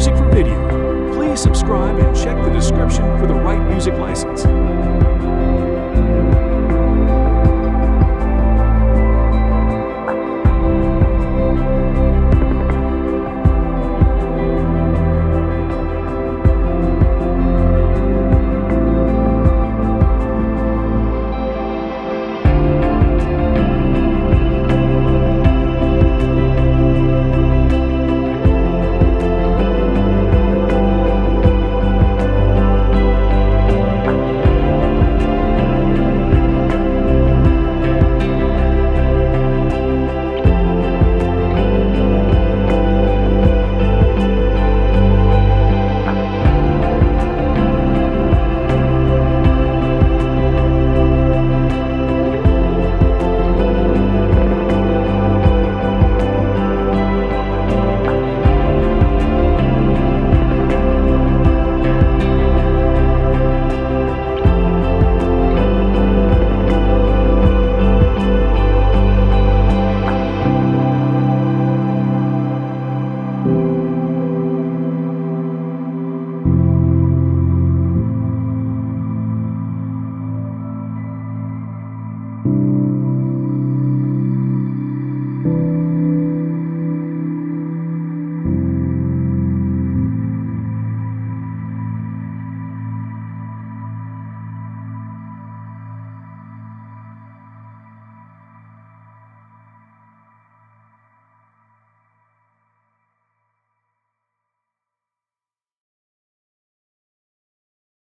music for video. Please subscribe and check the description for the right music license.